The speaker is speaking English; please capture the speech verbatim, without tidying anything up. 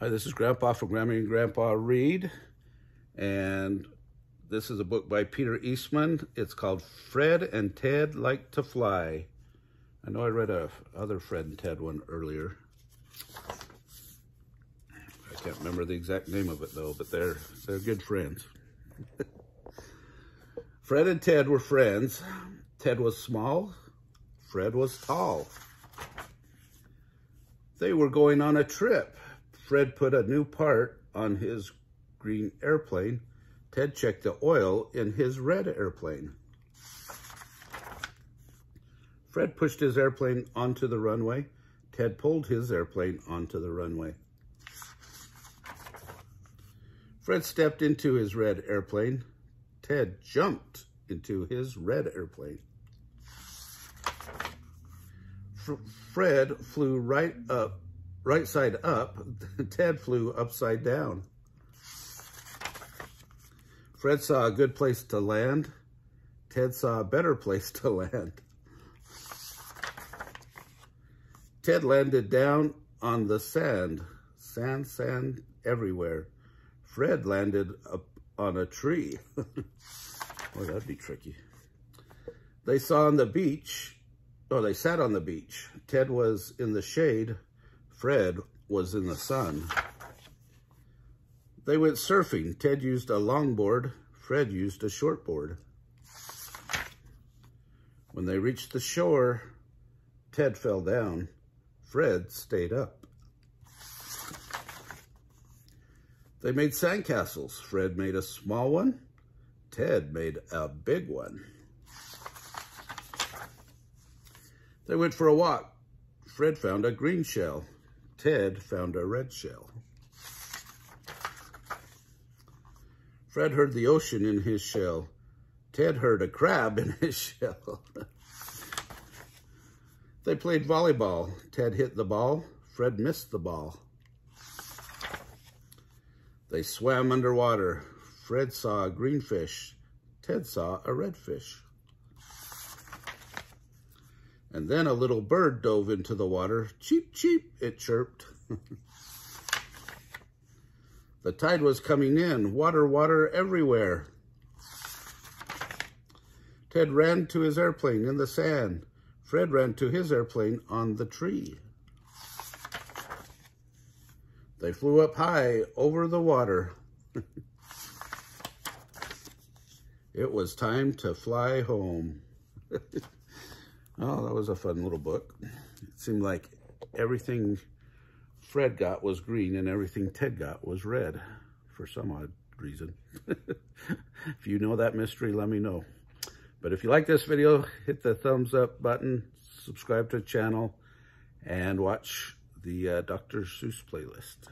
Hi, this is Grandpa for Grammy and Grandpa Read, and this is a book by Peter Eastman. It's called Fred and Ted Like to Fly. I know I read a other Fred and Ted one earlier. I can't remember the exact name of it though, but they're they're good friends. Fred and Ted were friends. Ted was small, Fred was tall. They were going on a trip. Fred put a new part on his green airplane. Ted checked the oil in his red airplane. Fred pushed his airplane onto the runway. Ted pulled his airplane onto the runway. Fred stepped into his red airplane. Ted jumped into his red airplane. F- Fred flew right up, right side up. Ted flew upside down. Fred saw a good place to land. Ted saw a better place to land. Ted landed down on the sand. Sand, sand everywhere. Fred landed up on a tree. Boy, that'd be tricky. They saw on the beach. Oh, they sat on the beach. Ted was in the shade. Fred was in the sun. They went surfing. Ted used a longboard. Fred used a shortboard. When they reached the shore, Ted fell down. Fred stayed up. They made sandcastles. Fred made a small one. Ted made a big one. They went for a walk. Fred found a green shell. Ted found a red shell. Fred heard the ocean in his shell. Ted heard a crab in his shell. They played volleyball. Ted hit the ball. Fred missed the ball. They swam underwater. Fred saw a green fish. Ted saw a red fish. And then a little bird dove into the water. Cheep, cheep, it chirped. The tide was coming in. Water, water everywhere. Ted ran to his airplane in the sand. Fred ran to his airplane on the tree. They flew up high over the water. It was time to fly home. Oh, that was a fun little book. It seemed like everything Fred got was green and everything Ted got was red for some odd reason. If you know that mystery, let me know. But if you like this video, hit the thumbs up button, subscribe to the channel, and watch the uh, Doctor Seuss playlist.